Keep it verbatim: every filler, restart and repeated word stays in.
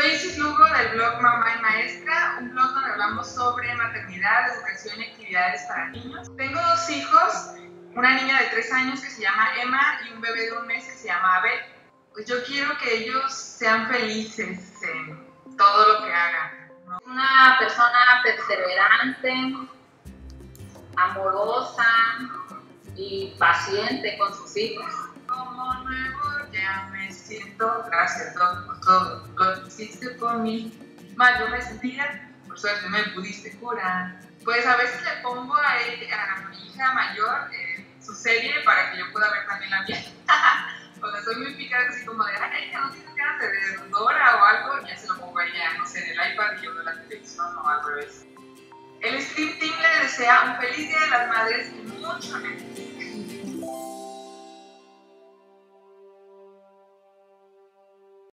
Soy Isis Lugo del blog Mamá y Maestra, un blog donde hablamos sobre maternidad, educación y actividades para niños. Tengo dos hijos, una niña de tres años que se llama Emma y un bebé de un mes que se llama Abel. Pues yo quiero que ellos sean felices en todo lo que hagan, ¿no? Una persona perseverante, amorosa y paciente con sus hijos. Como nuevo ya me siento, gracias Doc por todo lo que hiciste por mí. Más yo me sentía, por suerte me pudiste curar. Pues a veces le pongo a, él, a mi hija mayor eh, su serie para que yo pueda ver también la mía. O sea, soy muy picada, así como de, ay, ya no tiene ganas de Dora o algo, ya se lo pongo a ella, no sé, en el iPad y yo de la televisión o al revés. El Stream Team le desea un feliz Día de las Madres y mucho éxito.